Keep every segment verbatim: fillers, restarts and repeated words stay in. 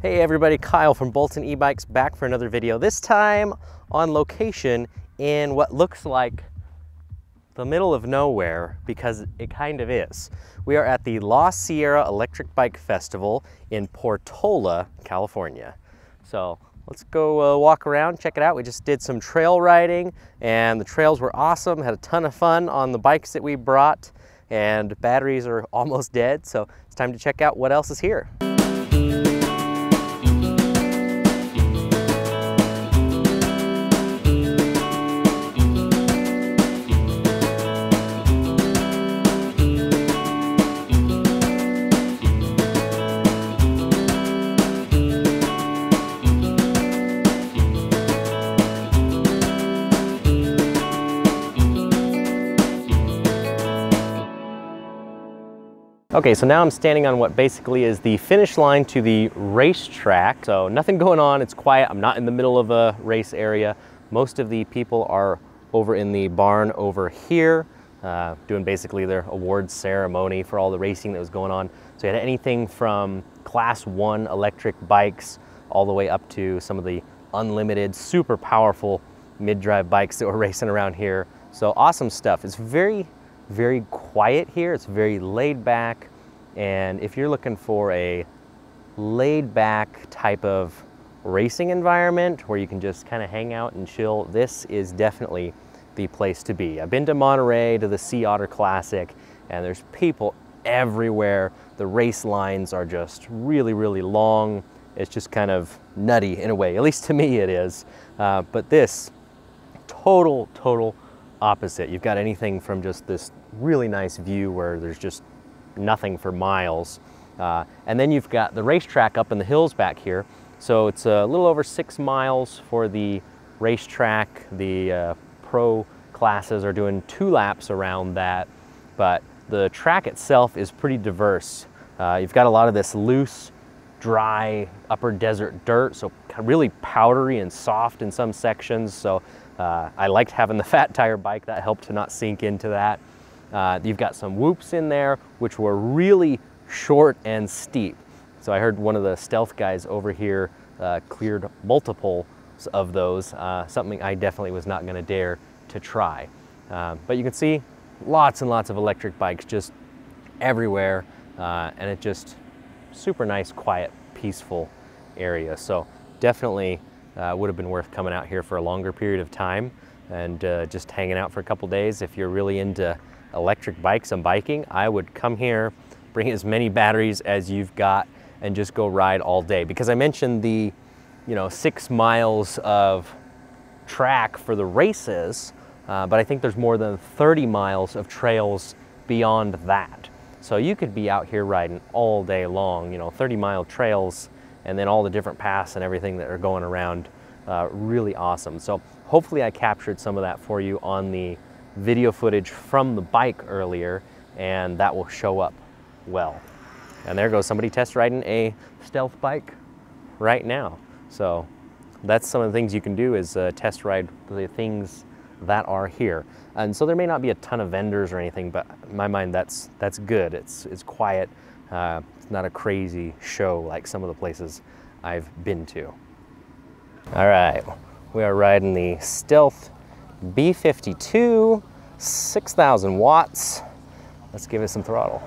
Hey everybody, Kyle from Bolton E-Bikes back for another video, this time on location in what looks like the middle of nowhere because it kind of is. We are at the Lost Sierra Electric Bike Festival in Portola, California. So let's go uh, walk around, check it out. We just did some trail riding and the trails were awesome, had a ton of fun on the bikes that we brought, and batteries are almost dead, so it's time to check out what else is here. Okay, so now I'm standing on what basically is the finish line to the racetrack. So nothing going on, it's quiet. I'm not in the middle of a race area. Most of the people are over in the barn over here, uh, doing basically their awards ceremony for all the racing that was going on. So you had anything from class one electric bikes all the way up to some of the unlimited, super powerful mid-drive bikes that were racing around here. So awesome stuff. It's very, very quiet here. It's very laid back. And if you're looking for a laid back type of racing environment where you can just kind of hang out and chill, this is definitely the place to be. I've been to Monterey to the Sea Otter Classic and there's people everywhere. The race lines are just really, really long. It's just kind of nutty in a way, at least to me it is. Uh, but this total, total opposite. You've got anything from just this really nice view where there's just nothing for miles. Uh, and then you've got the racetrack up in the hills back here. So it's a little over six miles for the racetrack. The uh, pro classes are doing two laps around that, but the track itself is pretty diverse. Uh, you've got a lot of this loose, dry, upper desert dirt, so really powdery and soft in some sections. So Uh, I liked having the fat tire bike, that helped to not sink into that. Uh, you've got some whoops in there, which were really short and steep. So I heard one of the Stealth guys over here uh, cleared multiple of those, uh, something I definitely was not gonna dare to try. Uh, but you can see lots and lots of electric bikes just everywhere, uh, and it just super nice, quiet, peaceful area. So definitely Uh, would have been worth coming out here for a longer period of time and uh, just hanging out for a couple days. If you're really into electric bikes and biking, I would come here, bring as many batteries as you've got and just go ride all day. Because I mentioned the, you know, six miles of track for the races, uh, but I think there's more than thirty miles of trails beyond that. So you could be out here riding all day long, you know, thirty mile trails, and then all the different paths and everything that are going around, uh, really awesome. So hopefully I captured some of that for you on the video footage from the bike earlier, and that will show up well. And there goes somebody test riding a Stealth bike right now. So that's some of the things you can do, is uh, test ride the things that are here. And so there may not be a ton of vendors or anything, but in my mind that's that's good. It's, it's quiet. Uh, it's not a crazy show like some of the places I've been to. All right, we are riding the Stealth B fifty-two, six thousand watts. Let's give it some throttle.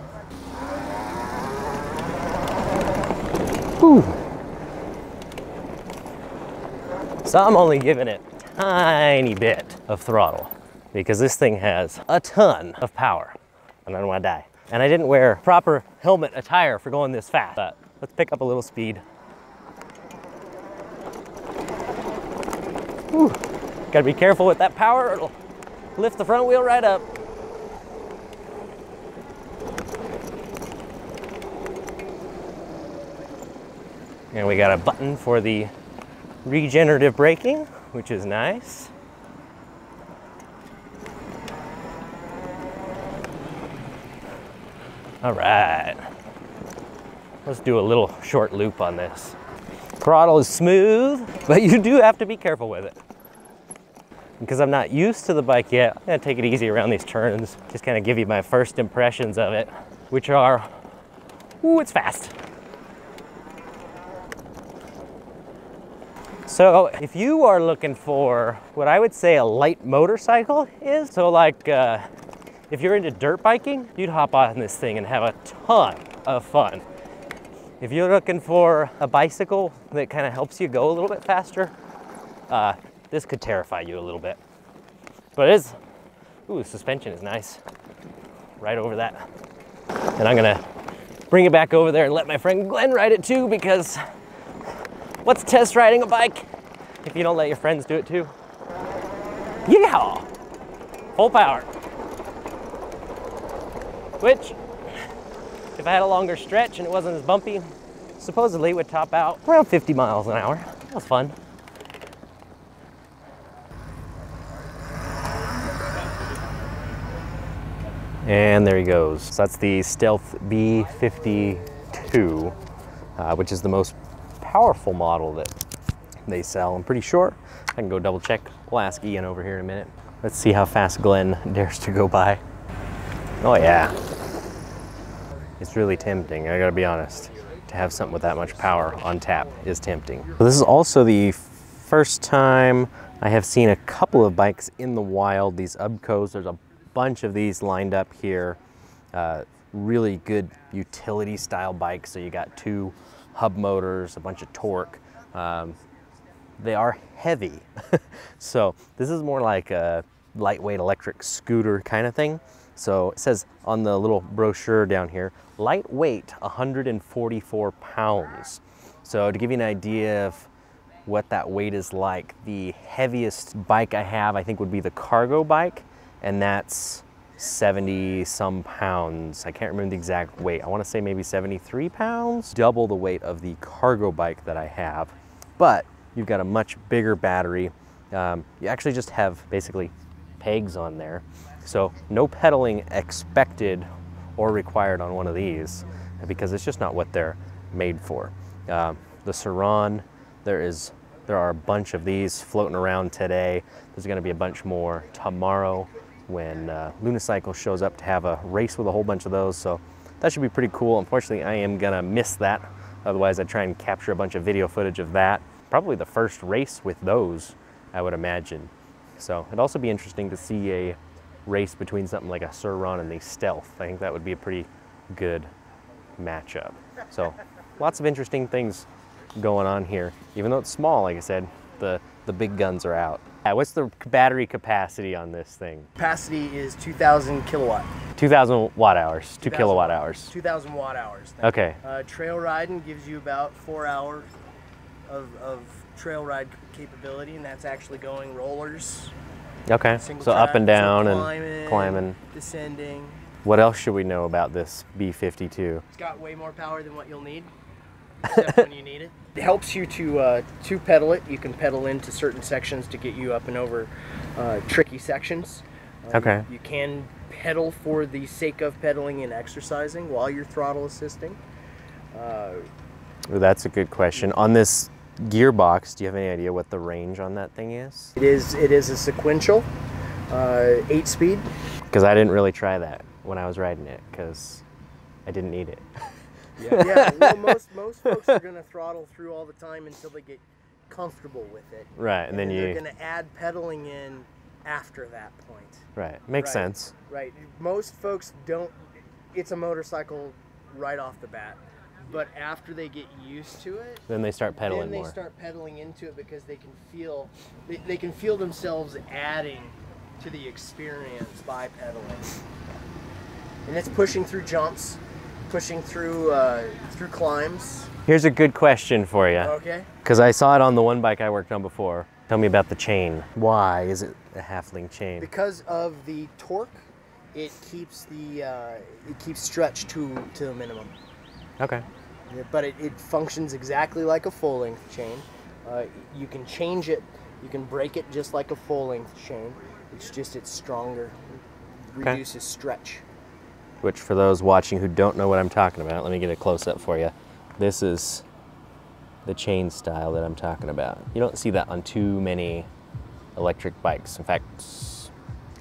Whew. So I'm only giving it a tiny bit of throttle because this thing has a ton of power and I don't want to die. And I didn't wear proper helmet attire for going this fast, but let's pick up a little speed. Whew. Gotta be careful with that power, it'll lift the front wheel right up. And we got a button for the regenerative braking, which is nice. All right, let's do a little short loop on this. Throttle is smooth, but you do have to be careful with it. Because I'm not used to the bike yet, I'm gonna take it easy around these turns, just kind of give you my first impressions of it, which are, ooh, it's fast. So if you are looking for what I would say a light motorcycle is, so like uh, if you're into dirt biking, you'd hop on this thing and have a ton of fun. If you're looking for a bicycle that kind of helps you go a little bit faster, uh, this could terrify you a little bit. But it is, ooh, suspension is nice. Right over that. And I'm gonna bring it back over there and let my friend Glenn ride it too, because what's test riding a bike if you don't let your friends do it too? Yeah, full power. Which, if I had a longer stretch and it wasn't as bumpy, supposedly would top out around fifty miles an hour. That was fun. And there he goes. So that's the Stealth B fifty-two, uh, which is the most powerful model that they sell, I'm pretty sure. I can go double check. We'll ask Ian over here in a minute. Let's see how fast Glenn dares to go by. Oh yeah. It's really tempting, I gotta be honest. To have something with that much power on tap is tempting. So this is also the first time I have seen a couple of bikes in the wild, these U B C Os. There's a bunch of these lined up here. Uh, really good utility style bikes. So you got two hub motors, a bunch of torque. Um, they are heavy. So this is more like a lightweight electric scooter kind of thing. So it says on the little brochure down here, lightweight one hundred forty-four pounds. So to give you an idea of what that weight is like, the heaviest bike I have, I think, would be the cargo bike. And that's seventy some pounds. I can't remember the exact weight. I want to say maybe seventy-three pounds, double the weight of the cargo bike that I have. But you've got a much bigger battery. Um, you actually just have basically pegs on there. So no pedaling expected or required on one of these, because it's just not what they're made for. Uh, the Surron, there is There are a bunch of these floating around today. There's gonna be a bunch more tomorrow when uh, LunaCycle shows up to have a race with a whole bunch of those. So that should be pretty cool. Unfortunately, I am gonna miss that. Otherwise, I'd try and capture a bunch of video footage of that. Probably the first race with those, I would imagine. So it'd also be interesting to see a race between something like a Surron and the Stealth. I think that would be a pretty good matchup. So lots of interesting things going on here. Even though it's small, like I said, the the big guns are out. Yeah, what's the battery capacity on this thing? Capacity is two thousand kilowatt. two thousand watt hours. two thousand, kilowatt hours. two thousand watt hours. Okay. Uh, trail riding gives you about four hours of, of trail ride capability, and that's actually going rollers. Okay. Single so track, up and down so climbing, and climbing, descending. What else should we know about this B fifty-two? It's got way more power than what you'll need. Except when you need it. It helps you to uh, to pedal it. You can pedal into certain sections to get you up and over uh, tricky sections. Uh, okay. You, you can pedal for the sake of pedaling and exercising while you're throttle assisting. Uh, well, that's a good question. On this gearbox, do you have any idea what the range on that thing is? It is it is a sequential uh, eight speed. Because I didn't really try that when I was riding it, because I didn't need it. Yeah, yeah. Well, most, most folks are going to throttle through all the time until they get comfortable with it. Right, and, and then, then you... they're going to add pedaling in after that point. Right, makes right. sense. Right, most folks don't, it's a motorcycle right off the bat, but after they get used to it... Then they start pedaling then they more. They start pedaling into it because they can feel, they, they can feel themselves adding to the experience by pedaling. And it's pushing through jumps. Pushing through uh, through climbs. Here's a good question for you. Okay. Because I saw it on the one bike I worked on before. Tell me about the chain. Why is it a half-link chain? Because of the torque, it keeps the uh, it keeps stretch to to the minimum. Okay. But it, it functions exactly like a full-length chain. Uh, you can change it. You can break it just like a full-length chain. It's just it's stronger. It reduces okay. stretch. Which, for those watching who don't know what I'm talking about, let me get a close-up for you. This is the chain style that I'm talking about. You don't see that on too many electric bikes. In fact,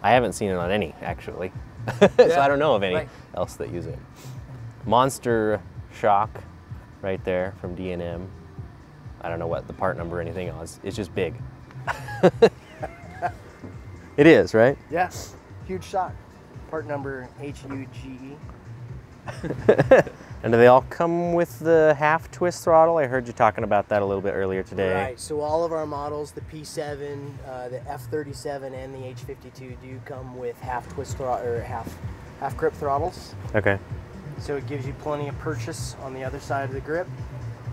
I haven't seen it on any, actually. Yeah. So I don't know of any right. else that use it. Monster shock right there from D N M. I don't know what the part number or anything else. It's just big. It is, right? Yes. Huge shock. Part number H U G E. And do they all come with the half twist throttle? I heard you talking about that a little bit earlier today. Right, so all of our models, the P seven, uh, the F thirty-seven, and the H fifty-two do come with half twist throttle, or half, half grip throttles. Okay. So it gives you plenty of purchase on the other side of the grip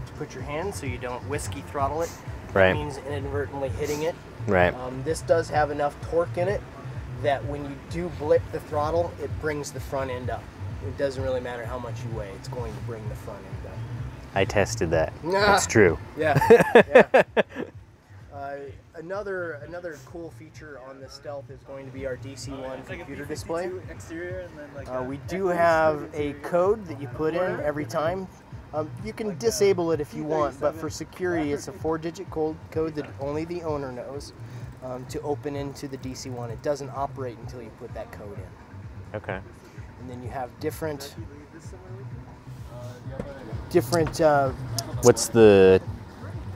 to put your hand so you don't whiskey throttle it. Right. That means inadvertently hitting it. Right. Um, this does have enough torque in it that when you do blip the throttle, it brings the front end up. It doesn't really matter how much you weigh, it's going to bring the front end up. I tested that. Nah. That's true. Yeah. Yeah. Uh, another another cool feature on the Stealth is going to be our D C one computer display. Uh, we do have a code that you put in every time. Um, you can disable it if you want, but for security, it's a four digit code that only the owner knows um, to open into the D C one. It doesn't operate until you put that code in. Okay. And then you have different, different. Uh, What's the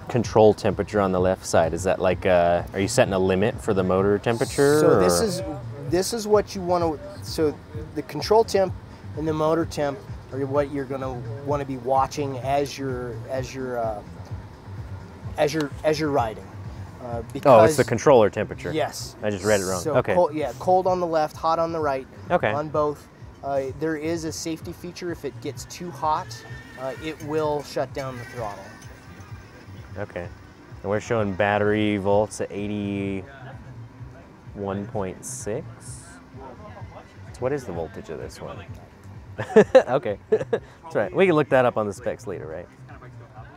control temperature on the left side? Is that like, a, are you setting a limit for the motor temperature? So or? this is this is what you want to. So the control temp and the motor temp are what you're going to want to be watching as you're as you're uh, as you're as you're riding. Uh, because, oh, it's the controller temperature. Yes. I just read it wrong. So okay. Cold, yeah, cold on the left, hot on the right. Okay. On both. Uh, there is a safety feature. If it gets too hot, uh, it will shut down the throttle. Okay. And we're showing battery volts at eighty-one point six. What is the voltage of this one? Okay. That's right. We can look that up on the specs later, right?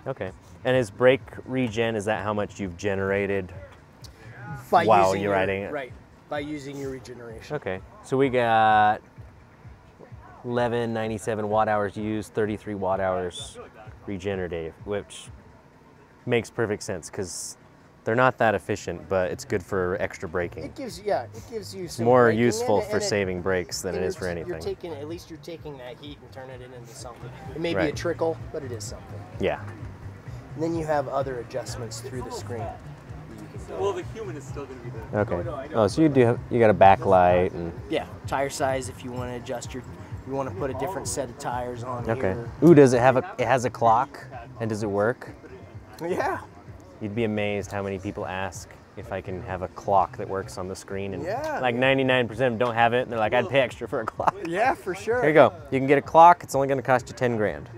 Okay. And is brake regen, is that how much you've generated by while you're riding your, it? Right, by using your regeneration. Okay, so we got eleven ninety-seven watt hours used, thirty-three watt hours regenerative, which makes perfect sense because they're not that efficient, but it's good for extra braking. It gives, yeah, it gives you some more useful and, and for and saving it, brakes than it is for anything. You're taking, at least you're taking that heat and turning it into something. It may right. be a trickle, but it is something. Yeah. And then you have other adjustments through the screen. Well, the human is still going to be there. Okay. Oh, so you do have, you got a backlight and yeah, tire size if you want to adjust your, you want to put a different set of tires on. Okay. Here. Ooh, does it have a? It has a clock, and does it work? Yeah. You'd be amazed how many people ask if I can have a clock that works on the screen, and yeah, like ninety-nine percent of them don't have it, and they're like, I'd pay extra for a clock. Yeah, for sure. Here you go. You can get a clock. It's only going to cost you ten grand.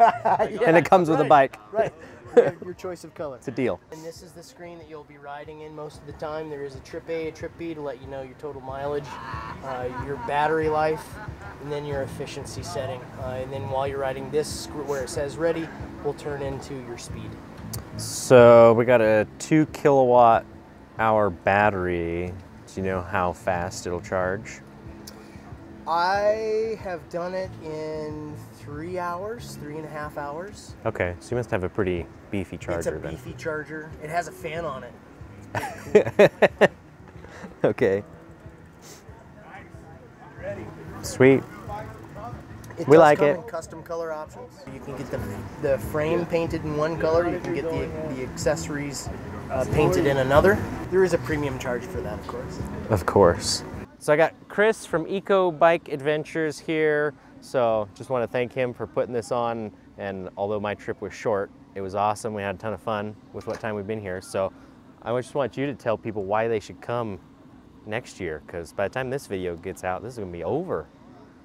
Yeah, and it comes right, with a bike. Right, your, your choice of color. It's a deal. And this is the screen that you'll be riding in most of the time. There is a trip A, a trip B to let you know your total mileage, uh, your battery life, and then your efficiency setting. Uh, and then while you're riding this, where it says ready, will turn into your speed. So we got a two kilowatt hour battery. Do you know how fast it'll charge? I have done it in three hours, three and a half hours. Okay, so you must have a pretty beefy charger then. It's a beefy charger. It has a fan on it. Cool. Okay. Sweet. It we like it. Custom color options. You can get the, the frame painted in one color. You can get the, the accessories uh, painted in another. There is a premium charge for that, of course. Of course. So I got Chris from Eco Bike Adventures here. So just want to thank him for putting this on. And although my trip was short, it was awesome. We had a ton of fun with what time we've been here. So I just want you to tell people why they should come next year, because by the time this video gets out, this is going to be over.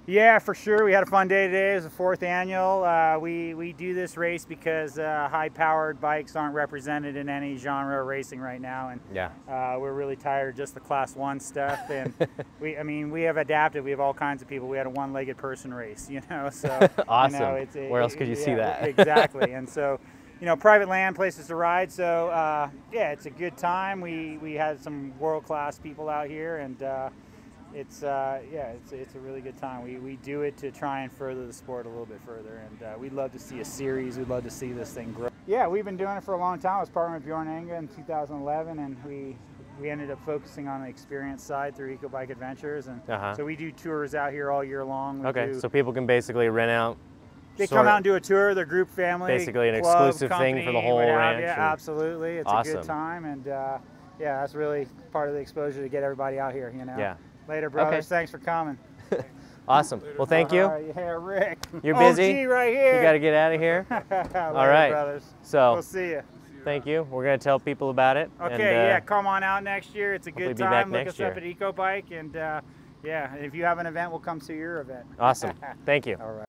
Yeah, for sure. We had a fun day today. It was the fourth annual. Uh, we, we do this race because uh, high-powered bikes aren't represented in any genre of racing right now. And yeah, uh, we're really tired of just the class one stuff. And we, I mean, we have adapted. We have all kinds of people. We had a one-legged person race, you know, so. Awesome. You know, it's, it, Where else could you yeah, see that? Exactly. And so, you know, private land, places to ride. So, uh, yeah, it's a good time. We, we had some world-class people out here, and uh, it's, uh, yeah, it's, it's a really good time. We, we do it to try and further the sport a little bit further, and uh, we'd love to see a series. We'd love to see this thing grow. Yeah, we've been doing it for a long time. I was partnered with Bjorn Enga in two thousand eleven, and we we ended up focusing on the experience side through Eco Bike Adventures, and uh-huh. so we do tours out here all year long. We okay, do, so people can basically rent out They come out and do a tour, their group, family, basically an club, exclusive company, thing for the whole ranch. Yeah, absolutely. It's awesome. A good time, and uh, yeah, that's really part of the exposure to get everybody out here. You know. Yeah. Later, brothers. Okay. Thanks for coming. Awesome. Well, thank you. Uh, yeah, Rick. You're busy. O G right here. You got to get out of here. All right, brothers. So we'll see you. Thank you. We're going to tell people about it. Okay, and, uh, yeah, come on out next year. It's a good time. Look us up at Eco Bike, and uh, yeah, if you have an event, we'll come to your event. Awesome. Thank you. All right.